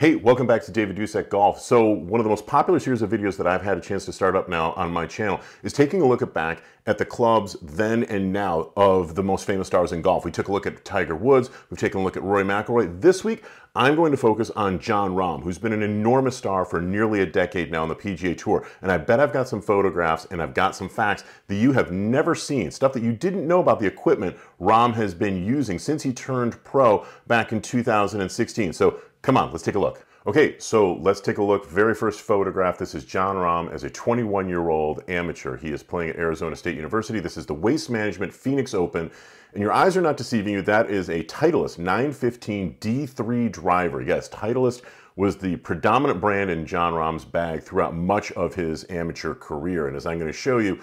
Hey, welcome back to David Dusek Golf. So one of the most popular series of videos that I've had a chance to start up now on my channel is taking a look back at the clubs then and now of the most famous stars in golf. We took a look at Tiger Woods, we've taken a look at Rory McIlroy. This week, I'm going to focus on Jon Rahm, who's been an enormous star for nearly a decade now on the PGA Tour. And I bet I've got some photographs and I've got some facts that you have never seen, stuff that you didn't know about the equipment Rahm has been using since he turned pro back in 2016. So come on, let's take a look. Okay, so let's take a look. Very first photograph. This is Jon Rahm as a 21-year-old amateur. He is playing at Arizona State University. This is the Waste Management Phoenix Open. And your eyes are not deceiving you. That is a Titleist 915 D3 driver. Yes, Titleist was the predominant brand in Jon Rahm's bag throughout much of his amateur career. And as I'm going to show you,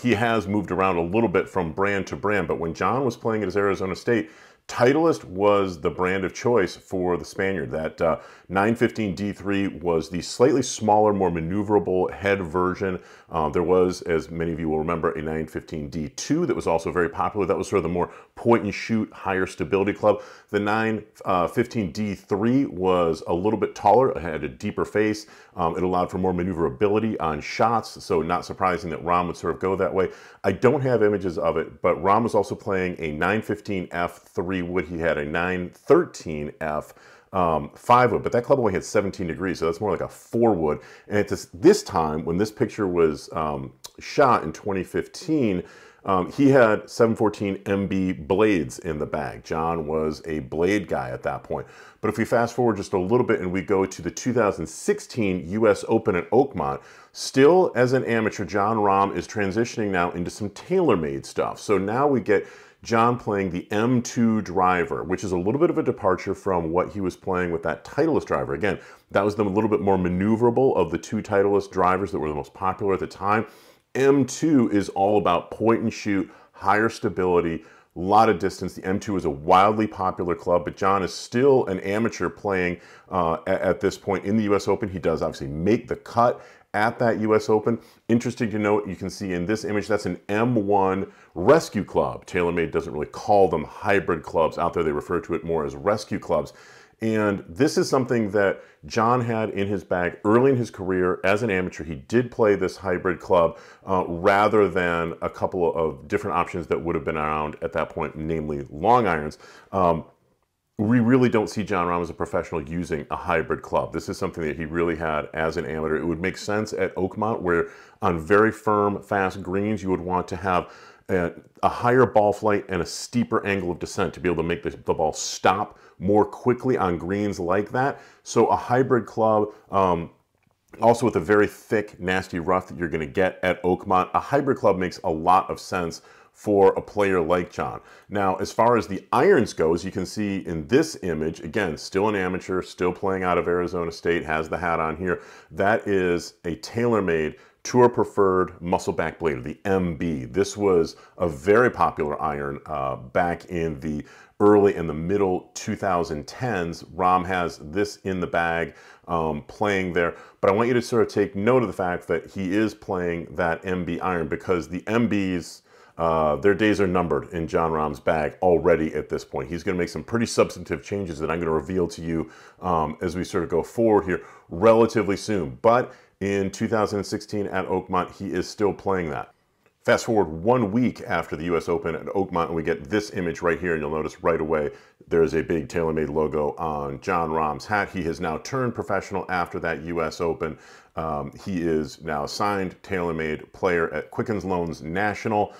he has moved around a little bit from brand to brand. But when Jon was playing at his Arizona State, Titleist was the brand of choice for the Spaniard. That 915 D3 was the slightly smaller, more maneuverable head version. There was, as many of you will remember, a 915 D2 that was also very popular. That was sort of the more point-and-shoot, higher stability club. The 915 D3 was a little bit taller. It had a deeper face. It allowed for more maneuverability on shots, so not surprising that Rahm would sort of go that way. I don't have images of it, but Rahm was also playing a 915 F3 wood. He had a 913 F 5 wood, but that club only had 17 degrees, so that's more like a 4 wood. And at this time, when this picture was shot in 2015, he had 714 MB blades in the bag. Jon was a blade guy at that point. But if we fast forward just a little bit and we go to the 2016 US Open at Oakmont, still as an amateur, Jon Rahm is transitioning now into some TaylorMade stuff. So now we get Jon playing the M2 driver, which is a little bit of a departure from what he was playing with that Titleist driver. Again, that was the little bit more maneuverable of the two Titleist drivers that were the most popular at the time. M2 is all about point and shoot, higher stability, a lot of distance. The M2 is a wildly popular club, but Jon is still an amateur playing at this point in the US Open. He does obviously make the cut at that US Open. Interesting to note, you can see in this image, that's an M1 rescue club. TaylorMade doesn't really call them hybrid clubs out there. They refer to it more as rescue clubs. And this is something that Jon had in his bag early in his career as an amateur. He did play this hybrid club rather than a couple of different options that would have been around at that point, namely long irons. We really don't see Jon Rahm as a professional using a hybrid club. This is something that he really had as an amateur. It would make sense at Oakmont, where on very firm, fast greens, you would want to have a higher ball flight and a steeper angle of descent to be able to make the ball stop more quickly on greens like that. So a hybrid club, also with a very thick, nasty rough that you're going to get at Oakmont, a hybrid club makes a lot of sense for a player like Jon. Now, as far as the irons goes, you can see in this image, again, still an amateur, still playing out of Arizona State, has the hat on here. That is a TaylorMade Tour Preferred Muscleback Blade, the MB. This was a very popular iron back in the early and the middle 2010s. Rahm has this in the bag playing there. But I want you to sort of take note of the fact that he is playing that MB iron, because the MBs, their days are numbered in Jon Rahm's bag already at this point. He's going to make some pretty substantive changes that I'm going to reveal to you as we sort of go forward here relatively soon. But in 2016 at Oakmont, he is still playing that. Fast forward 1 week after the US Open at Oakmont, and we get this image right here, and you'll notice right away there's a big TaylorMade logo on Jon Rahm's hat. He has now turned professional after that US Open. He is now signed TaylorMade player at Quicken Loans National,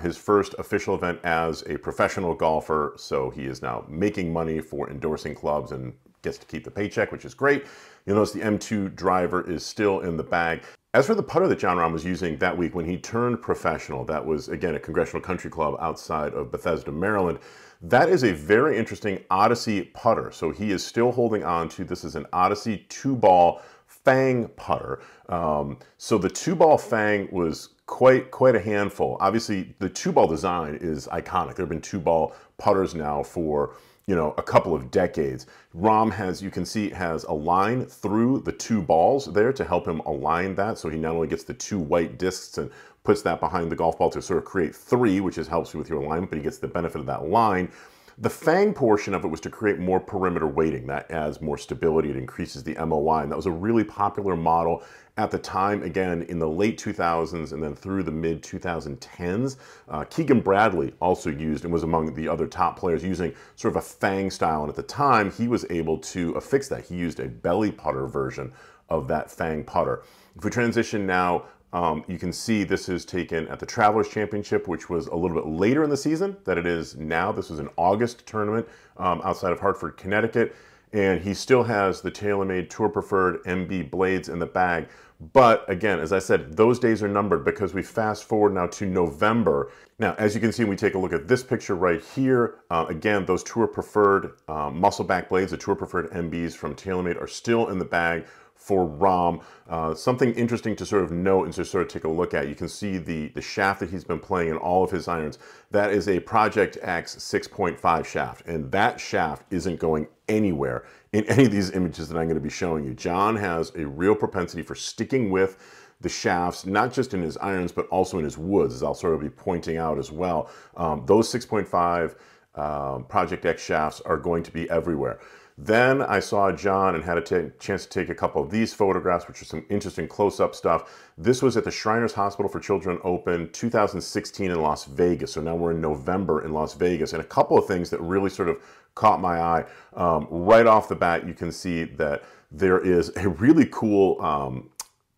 his first official event as a professional golfer. So he is now making money for endorsing clubs and gets to keep the paycheck, which is great. You'll notice the M2 driver is still in the bag. As for the putter that Jon Rahm was using that week when he turned professional, that was, again, at Congressional Country Club outside of Bethesda, Maryland. That is a very interesting Odyssey putter. So he is still holding on to, this is an Odyssey 2-ball fang putter. So the 2-ball fang was quite a handful. Obviously, the 2-ball design is iconic. There have been 2-ball putters now for a couple of decades. Rahm has, you can see, has a line through the 2 balls there to help him align that. So he not only gets the 2 white discs and puts that behind the golf ball to sort of create 3, which helps you with your alignment, but he gets the benefit of that line. The FANG portion of it was to create more perimeter weighting. That adds more stability, it increases the MOI, and that was a really popular model at the time, again, in the late 2000s and then through the mid 2010s. Keegan Bradley also used and was among the other top players using sort of a FANG style, and at the time he was able to affix that. He used a belly putter version of that FANG putter. If we transition now, you can see this is taken at the Travelers Championship, which was a little bit later in the season than it is now. This was an August tournament outside of Hartford, Connecticut. And he still has the TaylorMade Tour Preferred MB blades in the bag. But again, as I said, those days are numbered because we fast forward now to November. Now, as you can see, we take a look at this picture right here. Again, those Tour Preferred muscle back blades, the Tour Preferred MBs from TaylorMade, are still in the bag for Rahm. Something interesting to sort of note and to sort of take a look at, you can see the shaft that he's been playing in all of his irons. That is a Project X 6.5 shaft, and that shaft isn't going anywhere in any of these images that I'm going to be showing you. Jon has a real propensity for sticking with the shafts, not just in his irons, but also in his woods, as I'll sort of be pointing out as well. Those 6.5 Project X shafts are going to be everywhere. Then I saw Jon and had a chance to take a couple of these photographs, which are some interesting close-up stuff. This was at the Shriners Hospital for Children Open 2016 in Las Vegas. So now we're in November in Las Vegas. And a couple of things that really sort of caught my eye. Right off the bat, you can see that there is a really cool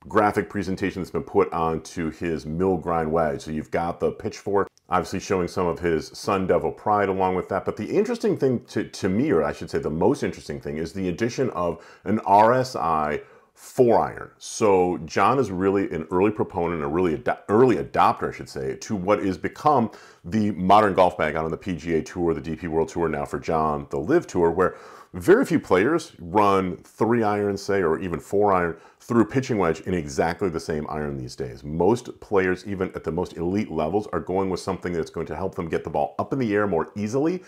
graphic presentation that's been put onto his mill grind wedge. So you've got the pitchfork, obviously showing some of his Sun Devil pride along with that. But the interesting thing to me, or I should say the most interesting thing, is the addition of an RSI 4-iron. So Jon is really an early proponent, a really early adopter, I should say, to what is become the modern golf bag out on the PGA Tour, the DP World Tour now for Jon, the LIV Tour, where very few players run 3-iron, say, or even 4-iron through pitching wedge in exactly the same iron these days. Most players, even at the most elite levels, are going with something that's going to help them get the ball up in the air more easily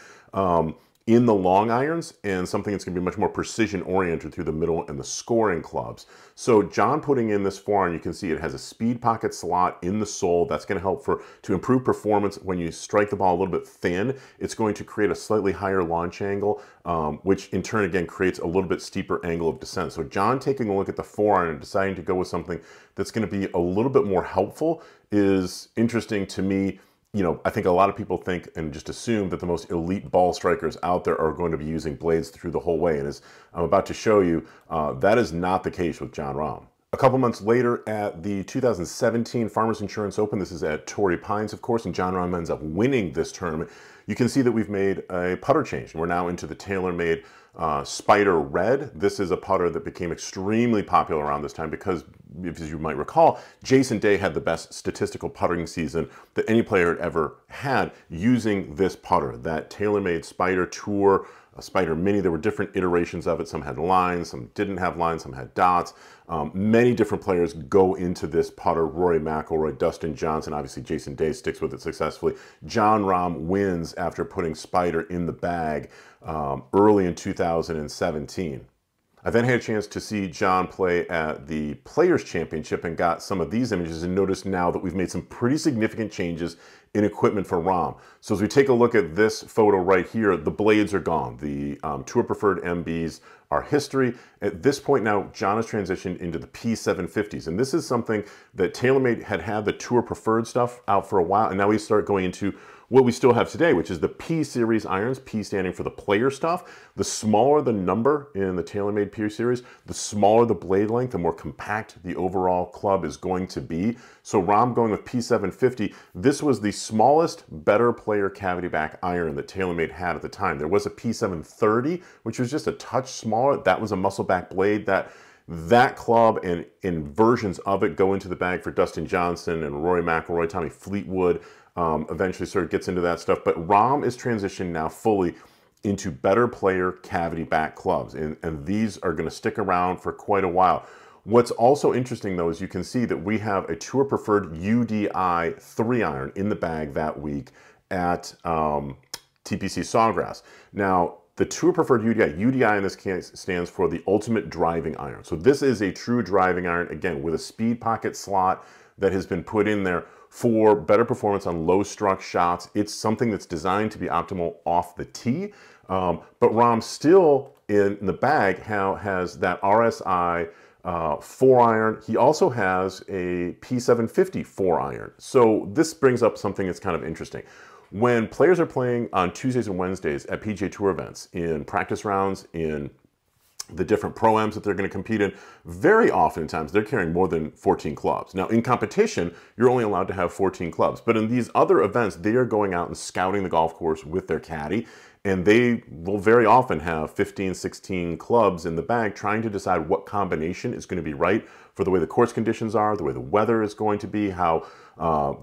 in the long irons, and something that's going to be much more precision-oriented through the middle and the scoring clubs. So Jon putting in this 4-iron, you can see it has a speed pocket slot in the sole. That's going to help to improve performance when you strike the ball a little bit thin. It's going to create a slightly higher launch angle, which in turn, again, creates a little bit steeper angle of descent. So Jon taking a look at the 4-iron and deciding to go with something that's going to be a little bit more helpful is interesting to me. You know, I think a lot of people think and just assume that the most elite ball strikers out there are going to be using blades through the whole way. And as I'm about to show you, that is not the case with Jon Rahm. A couple months later at the 2017 Farmers Insurance Open, this is at Torrey Pines, of course, and Jon Rahm ends up winning this tournament. You can see that we've made a putter change. We're now into the TaylorMade Spider Red. This is a putter that became extremely popular around this time because, as you might recall, Jason Day had the best statistical putting season that any player had ever had using this putter, that TaylorMade Spider Tour, a Spider Mini. There were different iterations of it. Some had lines, some didn't have lines, some had dots. Many different players go into this putter. Rory McIlroy, Dustin Johnson, obviously Jason Day sticks with it successfully. Jon Rahm wins after putting Spider in the bag early in 2017. I then had a chance to see Jon play at the Players Championship and got some of these images, and notice now that we've made some pretty significant changes in equipment for Rahm. So as we take a look at this photo right here, the blades are gone. The Tour Preferred MBs are history. At this point now, Jon has transitioned into the P750s, and this is something that TaylorMade had the Tour Preferred stuff out for a while, and now we start going into what we still have today, which is the P series irons, P standing for the player stuff. The smaller the number in the TaylorMade P series, the smaller the blade length, the more compact the overall club is going to be. So Rahm going with P750, this was the smallest, better player cavity back iron that TaylorMade had at the time. There was a P730, which was just a touch smaller. That was a muscle back blade. That club and versions of it go into the bag for Dustin Johnson and Rory McIlroy, Tommy Fleetwood, eventually sort of gets into that stuff. But Rahm is transitioned now fully into better player cavity back clubs, and these are going to stick around for quite a while. What's also interesting, though, is you can see that we have a Tour Preferred UDI 3-iron in the bag that week at TPC Sawgrass. Now, the Tour Preferred UDI in this case stands for the Ultimate Driving Iron. So this is a true driving iron, again, with a speed pocket slot that has been put in there for better performance on low struck shots. It's something that's designed to be optimal off the tee, but Rahm still in the bag has that RSI 4-iron. He also has a P750 4-iron. So this brings up something that's kind of interesting. When players are playing on Tuesdays and Wednesdays at PGA Tour events, in practice rounds, in the different pro-ams that they're going to compete in, very oftentimes they're carrying more than 14 clubs. Now, in competition, you're only allowed to have 14 clubs, but in these other events, they are going out and scouting the golf course with their caddy, and they will very often have 15, 16 clubs in the bag, trying to decide what combination is going to be right for the way the course conditions are, the way the weather is going to be, how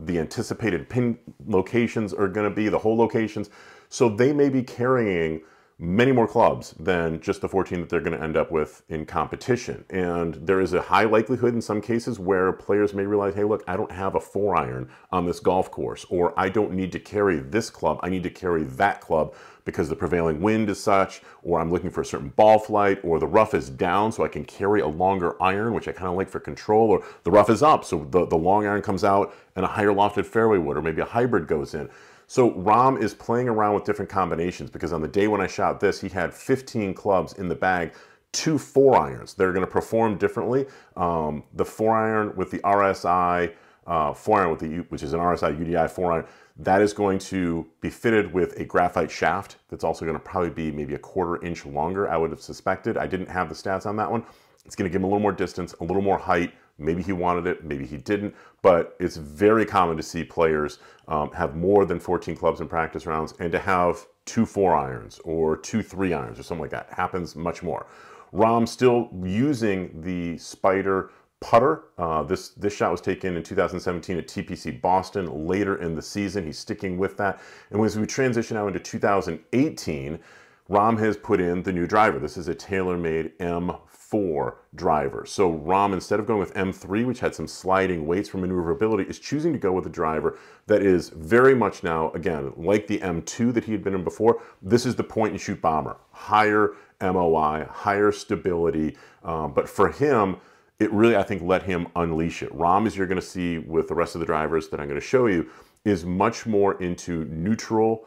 the anticipated pin locations are going to be, the hole locations. So they may be carrying many more clubs than just the 14 that they're going to end up with in competition. And there is a high likelihood in some cases where players may realize, hey, look, I don't have a 4-iron on this golf course, or I don't need to carry this club, I need to carry that club because the prevailing wind is such, or I'm looking for a certain ball flight, or the rough is down so I can carry a longer iron, which I kind of like for control, or the rough is up so the long iron comes out and a higher lofted fairway wood, or maybe a hybrid goes in. So Rahm is playing around with different combinations, because on the day when I shot this, he had 15 clubs in the bag, 2 4-irons. They're going to perform differently. The 4-iron with the RSI 4-iron, which is an RSI UDI 4-iron, that is going to be fitted with a graphite shaft that's also going to probably be maybe a 1/4 inch longer, I would have suspected. I didn't have the stats on that one. It's going to give him a little more distance, a little more height. Maybe he wanted it, maybe he didn't, but it's very common to see players have more than 14 clubs in practice rounds, and to have 2 4-irons or 2 3-irons or something like that. It happens much more. Rahm still using the Spider putter. This shot was taken in 2017 at TPC Boston later in the season. He's sticking with that. And as we transition now into 2018, Rahm has put in the new driver. This is a TaylorMade M4 driver. So Rahm, instead of going with M3, which had some sliding weights for maneuverability, is choosing to go with a driver that is very much now, again, like the M2 that he had been in before. This is the point-and-shoot bomber. Higher MOI, higher stability. But for him, it really, I think, let him unleash it. Rahm, as you're going to see with the rest of the drivers that I'm going to show you, is much more into neutral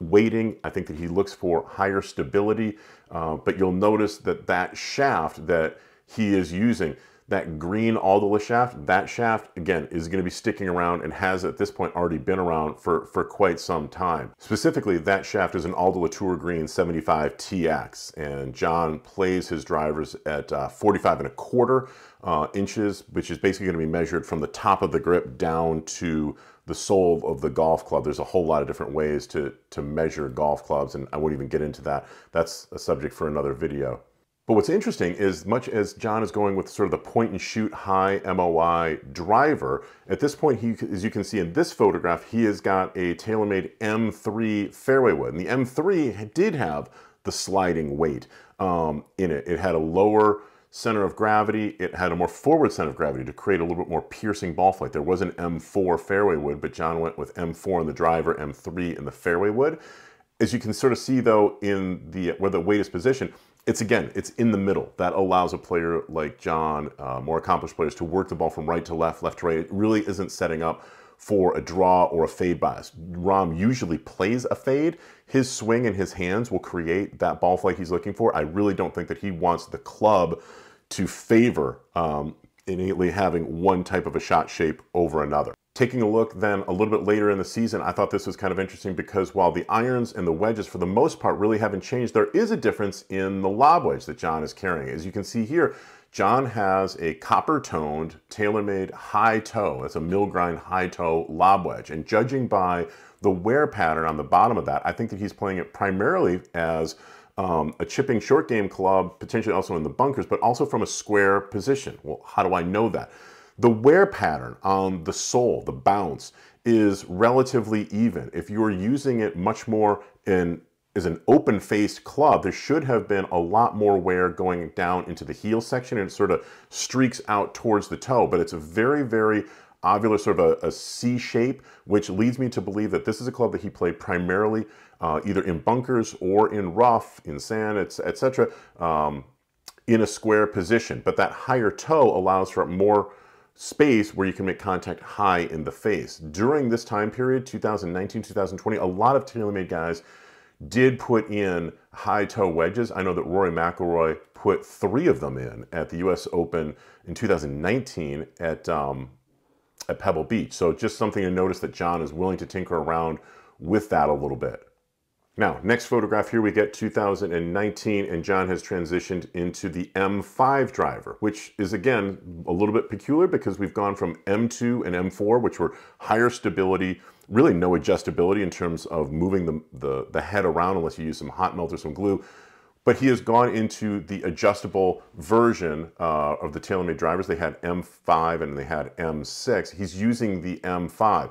weighting. I think that he looks for higher stability, but you'll notice that shaft that he is using, that green Aldila shaft, that shaft, again, is going to be sticking around and has at this point already been around for quite some time. Specifically, that shaft is an Aldila Tour Green 75 TX, and John plays his drivers at 45 1/4 inches, which is basically going to be measured from the top of the grip down to the sole of the golf club. There's a whole lot of different ways to measure golf clubs, and I won't even get into that. That's a subject for another video. But what's interesting is, much as John is going with sort of the point-and-shoot high MOI driver, at this point, he, as you can see in this photograph, he has got a TaylorMade M3 fairway wood. And the M3 did have the sliding weight in it. It had a lower center of gravity, it had a more forward center of gravity to create a little bit more piercing ball flight. There was an M4 fairway wood, but John went with M4 in the driver, M3 in the fairway wood. As you can sort of see though, in the where the weight is positioned, it's in the middle. That allows a player like John, more accomplished players, to work the ball from right to left, left to right. It really isn't setting up for a draw or a fade bias. Rahm usually plays a fade. His swing and his hands will create that ball flight he's looking for. I really don't think that he wants the club to favor innately having one type of a shot shape over another. Taking a look then a little bit later in the season, I thought this was kind of interesting because while the irons and the wedges for the most part really haven't changed, there is a difference in the lob wedge that John is carrying. As you can see here, John has a copper-toned TaylorMade high toe. That's a mill grind high toe lob wedge. And judging by the wear pattern on the bottom of that, I think that he's playing it primarily as a chipping short game club, potentially also in the bunkers, but also from a square position. Well, how do I know that? The wear pattern on the sole, the bounce, is relatively even. If you're using it much more in is an open-faced club, there should have been a lot more wear going down into the heel section, and it sort of streaks out towards the toe, but it's a very, very ovular sort of a C shape, which leads me to believe that this is a club that he played primarily either in bunkers or in rough, in sand, etc., in a square position. But that higher toe allows for more space where you can make contact high in the face. During this time period, 2019, 2020, a lot of TaylorMade guys did put in high toe wedges. I know that Rory McIlroy put 3 of them in at the US Open in 2019 at Pebble Beach. So just something to notice, that John is willing to tinker around with that a little bit. Now, next photograph here, we get 2019, and John has transitioned into the M5 driver, which is, again, a little bit peculiar because we've gone from M2 and M4, which were higher stability, really no adjustability in terms of moving the head around unless you use some hot melt or some glue. But he has gone into the adjustable version of the TaylorMade drivers. They had M5 and they had M6. He's using the M5.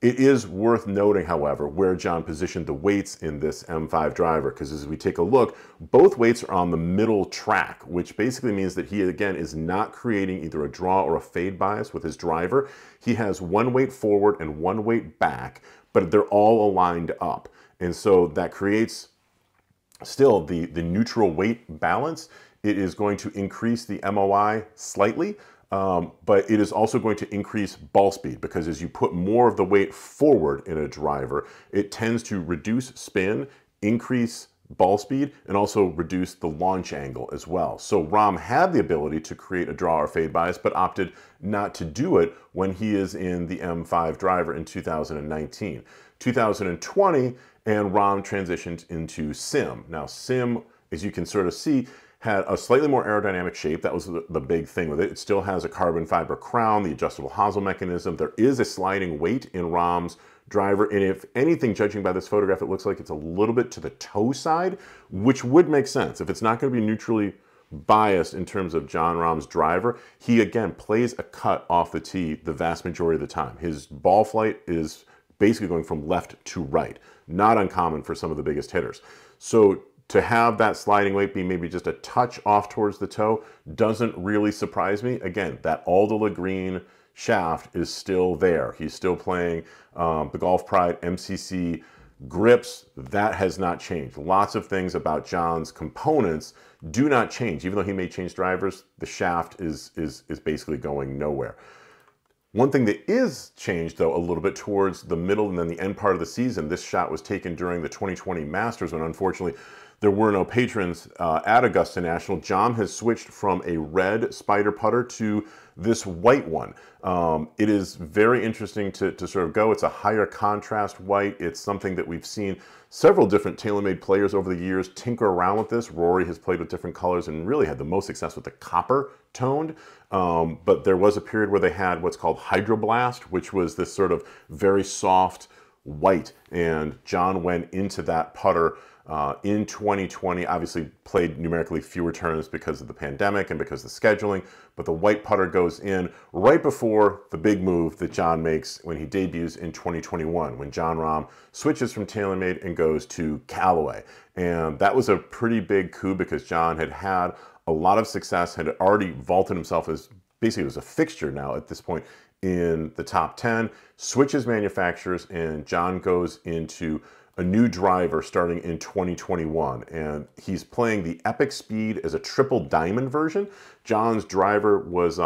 It is worth noting, however, where John positioned the weights in this M5 driver, because as we take a look, both weights are on the middle track, which basically means that he, again, is not creating either a draw or a fade bias with his driver. He has one weight forward and one weight back, but they're all aligned up. And so that creates still the neutral weight balance. It is going to increase the MOI slightly, but it is also going to increase ball speed, because as you put more of the weight forward in a driver, it tends to reduce spin, increase ball speed, and also reduce the launch angle as well. So Rahm had the ability to create a draw or fade bias, but opted not to do it when he is in the M5 driver in 2019. 2020, and Rahm transitioned into SIM. Now SIM, as you can sort of see, had a slightly more aerodynamic shape. That was the big thing with it. It still has a carbon fiber crown, the adjustable hosel mechanism. There is a sliding weight in Rahm's driver, and if anything, judging by this photograph, it looks like it's a little bit to the toe side, which would make sense. If it's not going to be neutrally biased in terms of Jon Rahm's driver, he, again, plays a cut off the tee the vast majority of the time. His ball flight is basically going from left to right. Not uncommon for some of the biggest hitters. So to have that sliding weight be maybe just a touch off towards the toe doesn't really surprise me. Again, that Aldila green shaft is still there. He's still playing the Golf Pride MCC grips. That has not changed. Lots of things about John's components do not change. Even though he may change drivers, the shaft is basically going nowhere. One thing that is changed, though, a little bit towards the middle and then the end part of the season, this shot was taken during the 2020 Masters, when unfortunately there were no patrons at Augusta National. John has switched from a red spider putter to this white one. It is very interesting to sort of go. It's a higher contrast white. It's something that we've seen several different TaylorMade players over the years tinker around with this. Rory has played with different colors and really had the most success with the copper toned. But there was a period where they had what's called Hydroblast, which was this sort of very soft white. And John went into that putter in 2020, obviously played numerically fewer turns because of the pandemic and because of the scheduling, but the white putter goes in right before the big move that John makes when he debuts in 2021, when Jon Rahm switches from TaylorMade and goes to Callaway. And that was a pretty big coup, because John had had a lot of success, had already vaulted himself as basically was a fixture now at this point in the top 10, switches manufacturers, and John goes into a new driver starting in 2021, and he's playing the Epic Speed as a Triple Diamond version. John's driver was,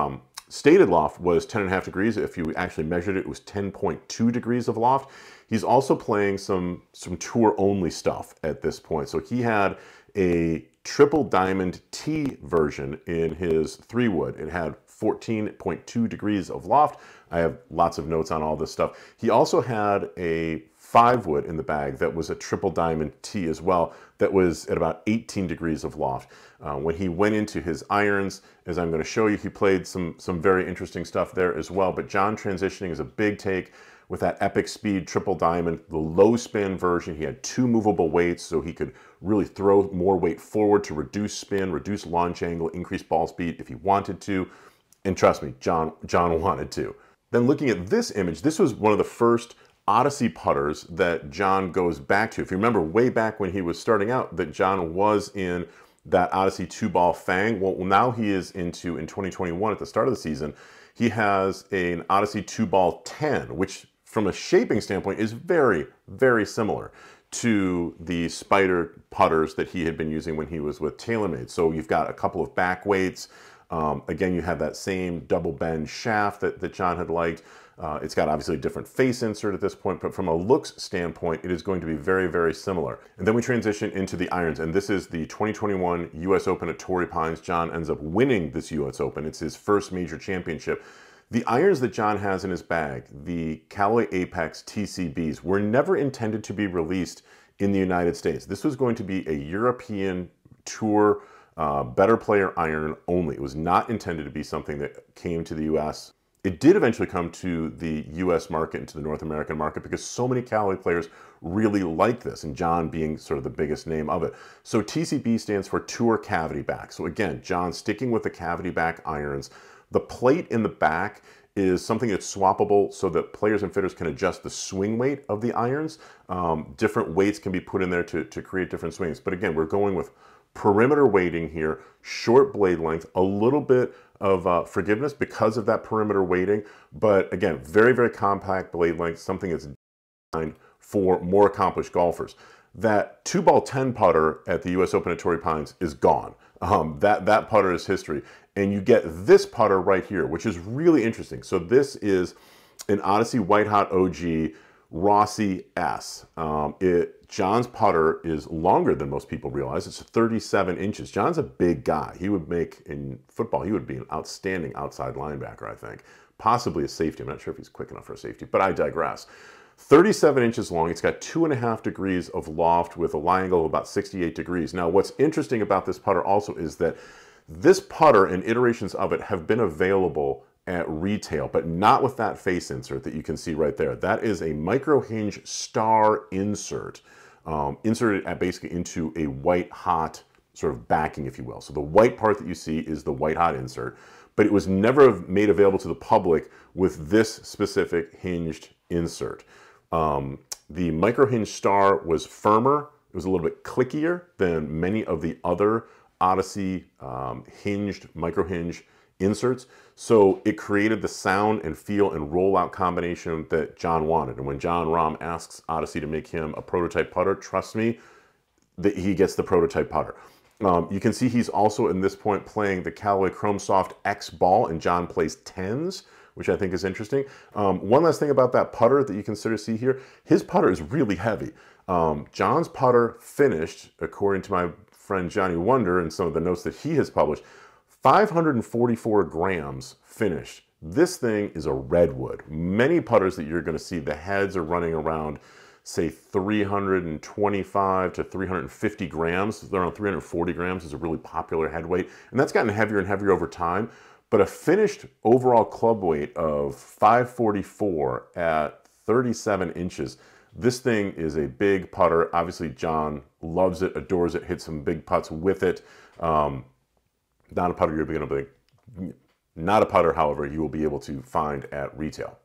stated loft was 10.5 degrees. If you actually measured it, it was 10.2 degrees of loft. He's also playing some tour only stuff at this point. So he had a Triple Diamond T version in his 3-wood. It had 14.2 degrees of loft. I have lots of notes on all this stuff. He also had a 5-wood in the bag that was a Triple Diamond T as well, that was at about 18 degrees of loft. When he went into his irons, as I'm going to show you, he played some very interesting stuff there as well. But John transitioning is a big take with that Epic Speed Triple Diamond, the low spin version. He had 2 movable weights, so he could really throw more weight forward to reduce spin, reduce launch angle, increase ball speed if he wanted to. And trust me, John wanted to. Then looking at this image, this was one of the first Odyssey putters that John goes back to. If you remember way back when he was starting out, that John was in that Odyssey 2-ball fang. Well, now he is into, in 2021 at the start of the season, he has an Odyssey 2-ball 10, which from a shaping standpoint is very, very similar to the spider putters that he had been using when he was with TaylorMade. So you've got a couple of back weights, Again, you have that same double bend shaft that John had liked. It's got obviously a different face insert at this point, but from a looks standpoint, it is going to be very, very similar. And then we transition into the irons, and this is the 2021 US Open at Torrey Pines. John ends up winning this US Open. It's his first major championship. The irons that John has in his bag, the Callaway Apex TCBs, were never intended to be released in the United States. This was going to be a European Tour better player iron only. It was not intended to be something that came to the US. It did eventually come to the US market and to the North American market because so many Callaway players really like this, and John being sort of the biggest name of it. So TCB stands for Tour Cavity Back. So again, John sticking with the cavity back irons. The plate in the back is something that's swappable so that players and fitters can adjust the swing weight of the irons. Different weights can be put in there to create different swings. But again, we're going with perimeter weighting here, short blade length, a little bit of forgiveness because of that perimeter weighting. But again, very, very compact blade length, something that's designed for more accomplished golfers. That 2-ball 10 putter at the US Open at Torrey Pines is gone. That putter is history. And you get this putter right here, which is really interesting. So this is an Odyssey White Hot OG Rossi S. John's putter is longer than most people realize. It's 37 inches. John's a big guy. He would make, in football, he would be an outstanding outside linebacker, I think. Possibly a safety. I'm not sure if he's quick enough for a safety, but I digress. 37 inches long. It's got 2.5 degrees of loft with a lie angle of about 68 degrees. Now, what's interesting about this putter also is that this putter and iterations of it have been available at retail, but not with that face insert that you can see right there. That is a micro hinge star insert, inserted at basically into a white hot sort of backing, if you will. So the white part that you see is the white hot insert, but it was never made available to the public with this specific hinged insert. The micro hinge star was firmer. It was a little bit clickier than many of the other Odyssey hinged, micro hinge inserts. So it created the sound and feel and rollout combination that John wanted. And when Jon Rahm asks Odyssey to make him a prototype putter, trust me, that he gets the prototype putter. You can see he's also in this point playing the Callaway Chrome Soft X ball, and John plays 10s, which I think is interesting. One last thing about that putter that you can sort of see here, his putter is really heavy. John's putter finished, according to my friend Johnny Wonder and some of the notes that he has published, 544 grams finished. This thing is a redwood. Many putters that you're going to see, the heads are running around, say, 325 to 350 grams. Around 340 grams is a really popular head weight. And that's gotten heavier and heavier over time. But a finished overall club weight of 544 at 37 inches, this thing is a big putter. Obviously, John loves it, adores it, hits some big putts with it. Not a putter you're going to be, not a putter, however, you will be able to find at retail.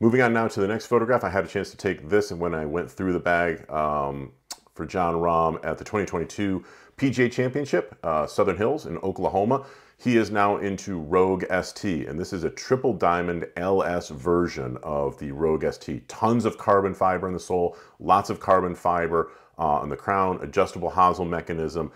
Moving on now to the next photograph. I had a chance to take this, and when I went through the bag for Jon Rahm at the 2022 PGA Championship, Southern Hills in Oklahoma, he is now into Rogue ST, and this is a Triple Diamond LS version of the Rogue ST. Tons of carbon fiber in the sole, lots of carbon fiber on the crown, adjustable hosel mechanism.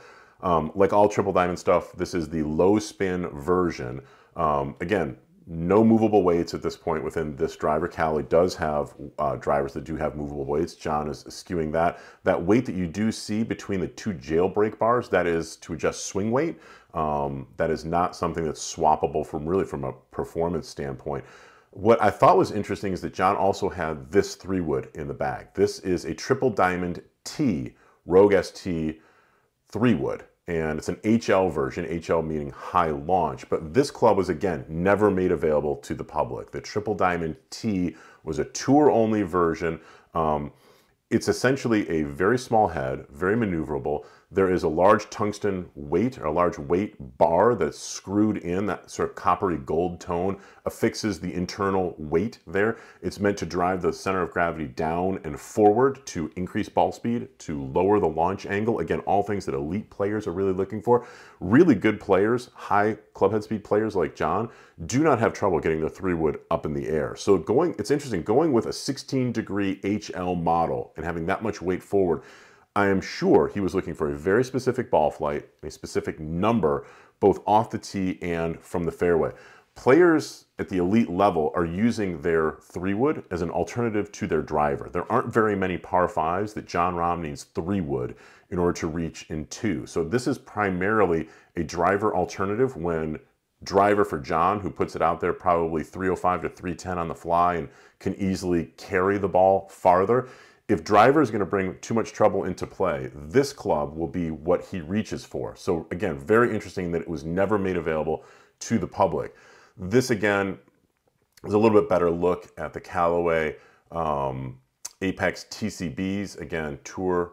Like all Triple Diamond stuff, this is the low spin version. Again, no movable weights at this point within this driver. Callaway does have drivers that do have movable weights. John is skewing that. That weight that you do see between the two jailbreak bars, that is to adjust swing weight. That is not something that's swappable from a performance standpoint. What I thought was interesting is that John also had this 3-wood in the bag. This is a Triple Diamond T, Rogue ST 3-wood. And it's an HL version, HL meaning high launch. But this club was, again, never made available to the public. The Triple Diamond T was a tour-only version. It's essentially a very small head, very maneuverable. There is a large tungsten weight, or a large weight bar that's screwed in, that sort of coppery gold tone affixes the internal weight there. It's meant to drive the center of gravity down and forward to increase ball speed, to lower the launch angle. Again, all things that elite players are really looking for. Really good players, high clubhead speed players like John, do not have trouble getting the 3-wood up in the air. So it's interesting, going with a 16-degree HL model and having that much weight forward, I am sure he was looking for a very specific ball flight, a specific number, both off the tee and from the fairway. Players at the elite level are using their three-wood as an alternative to their driver. There aren't very many par fives that Jon Rahm needs three-wood in order to reach in two. So this is primarily a driver alternative when driver for Jon, who puts it out there probably 305 to 310 on the fly and can easily carry the ball farther. If driver is going to bring too much trouble into play, this club will be what he reaches for. So again, very interesting that it was never made available to the public. This again is a little bit better look at the Callaway Apex TCBs. Again, Tour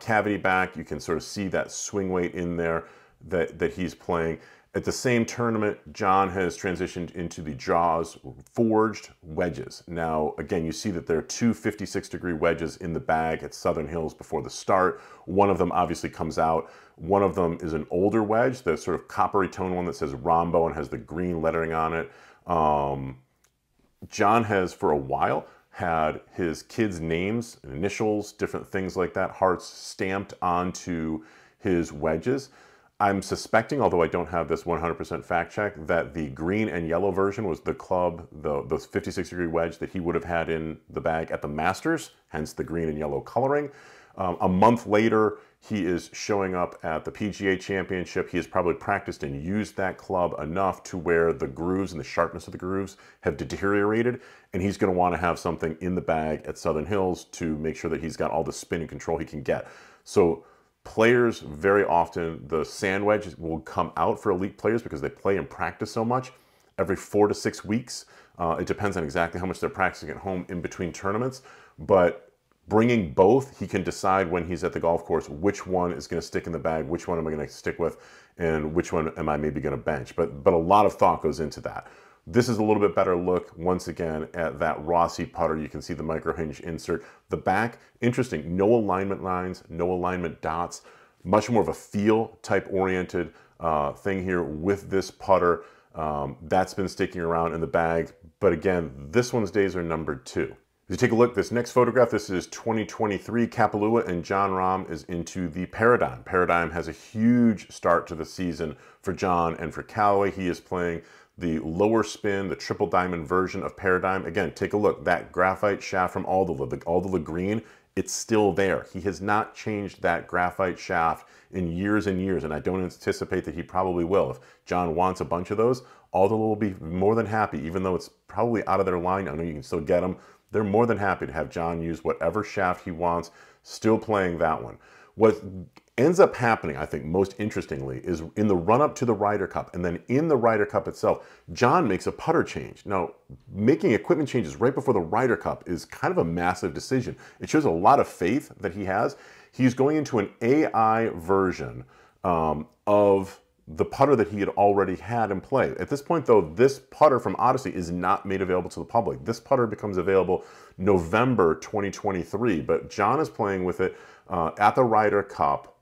cavity back. You can sort of see that swing weight in there that he's playing. At the same tournament, Jon has transitioned into the Jaws forged wedges. Now, again, you see that there are two 56-degree wedges in the bag at Southern Hills before the start. One of them obviously comes out. One of them is an older wedge, the sort of coppery tone one that says Rombo and has the green lettering on it. Jon has, for a while, had his kids' names, initials, different things like that, hearts stamped onto his wedges. I'm suspecting, although I don't have this 100% fact check, that the green and yellow version was the club, the 56-degree wedge that he would have had in the bag at the Masters, hence the green and yellow coloring. A month later, he is showing up at the PGA Championship. He has probably practiced and used that club enough to where the grooves and the sharpness of the grooves have deteriorated, and he's going to want to have something in the bag at Southern Hills to make sure that he's got all the spin and control he can get. So players, very often, the sand wedge will come out for elite players because they play and practice so much every 4 to 6 weeks. It depends on exactly how much they're practicing at home in between tournaments. But bringing both, he can decide when he's at the golf course which one is going to stick in the bag, which one am I going to stick with, and which one am I maybe going to bench. But a lot of thought goes into that. This is a little bit better look, once again, at that Rossi putter. You can see the micro hinge insert. The back, interesting, no alignment lines, no alignment dots. Much more of a feel type oriented thing here with this putter. That's been sticking around in the bag. But again, this one's days are numbered two. As you take a look, this next photograph, this is 2023. Kapalua and Jon Rahm is into the Paradigm. Paradigm has a huge start to the season for Jon and for Callaway. He is playing the lower spin, the triple diamond version of Paradigm. Again, take a look, that graphite shaft from Aldila, the Aldila green, it's still there. He has not changed that graphite shaft in years and years, and I don't anticipate that he probably will. If Jon wants a bunch of those, Aldila will be more than happy, even though it's probably out of their line. I know you can still get them. They're more than happy to have Jon use whatever shaft he wants, still playing that one. What ends up happening, I think, most interestingly, is in the run-up to the Ryder Cup, and then in the Ryder Cup itself, Jon makes a putter change. Now, making equipment changes right before the Ryder Cup is kind of a massive decision. It shows a lot of faith that he has. He's going into an AI version of the putter that he had already had in play. At this point, though, this putter from Odyssey is not made available to the public. This putter becomes available November 2023, but Jon is playing with it at the Ryder Cup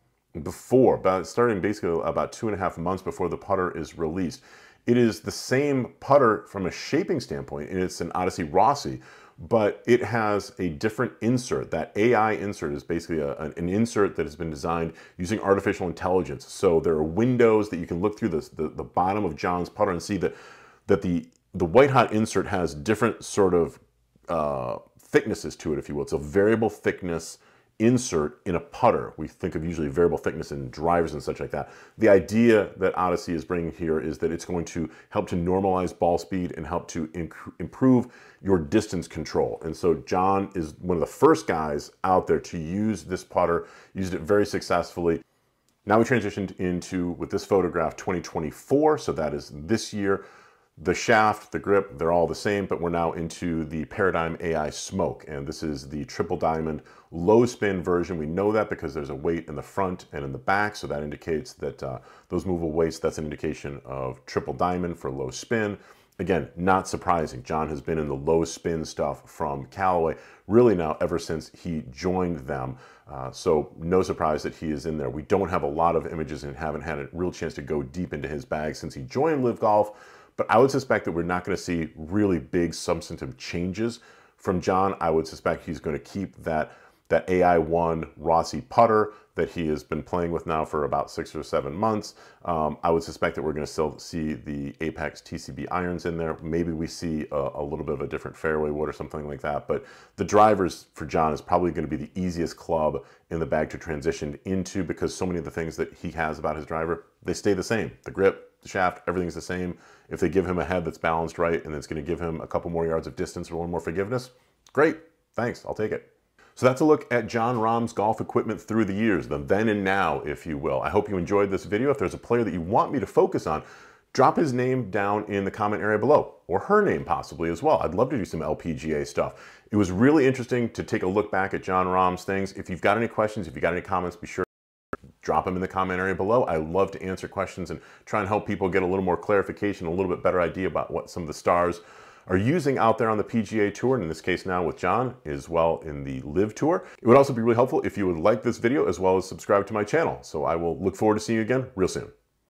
before, but starting basically about 2.5 months before the putter is released. It is the same putter from a shaping standpoint, and it's an Odyssey Rossi, but it has a different insert. That AI insert is basically an insert that has been designed using artificial intelligence. So there are windows that you can look through the bottom of Jon's putter and see that the white hot insert has different sort of thicknesses to it, if you will. It's a variable thickness insert in a putter. We think of usually variable thickness in drivers and such like that. The idea that Odyssey is bringing here is that it's going to help to normalize ball speed and help to improve your distance control. And so Jon is one of the first guys out there to use this putter, used it very successfully. Now we transitioned into, with this photograph, 2024, so that is this year. The shaft, the grip, they're all the same, but we're now into the Paradigm AI Smoke, and this is the Triple Diamond low spin version. We know that because there's a weight in the front and in the back, so that indicates that those movable weights, that's an indication of Triple Diamond for low spin. Again, not surprising. Jon has been in the low spin stuff from Callaway really now ever since he joined them. So no surprise that he is in there. We don't have a lot of images and haven't had a real chance to go deep into his bag since he joined Live Golf. But I would suspect that we're not going to see really big substantive changes from Jon. I would suspect he's going to keep that that AI1 Rossi putter that he has been playing with now for about 6 or 7 months. I would suspect that we're going to still see the Apex TCB irons in there. Maybe we see a little bit of a different fairway wood or something like that, but the drivers for John is probably going to be the easiest club in the bag to transition into, because so many of the things that he has about his driver, they stay the same. The grip, the shaft, everything's the same. If they give him a head that's balanced right and it's going to give him a couple more yards of distance or a little more forgiveness, great, thanks, I'll take it. So that's a look at Jon Rahm's golf equipment through the years, the then and now, if you will. I hope you enjoyed this video. If there's a player that you want me to focus on, drop his name down in the comment area below, or her name possibly as well. I'd love to do some LPGA stuff. It was really interesting to take a look back at Jon Rahm's things. If you've got any questions, if you've got any comments, be sure to drop them in the comment area below. I love to answer questions and try and help people get a little more clarification, a little bit better idea about what some of the stars are using out there on the PGA Tour, and in this case now with John, as well in the Live Tour. It would also be really helpful if you would like this video as well as subscribe to my channel. So I will look forward to seeing you again real soon.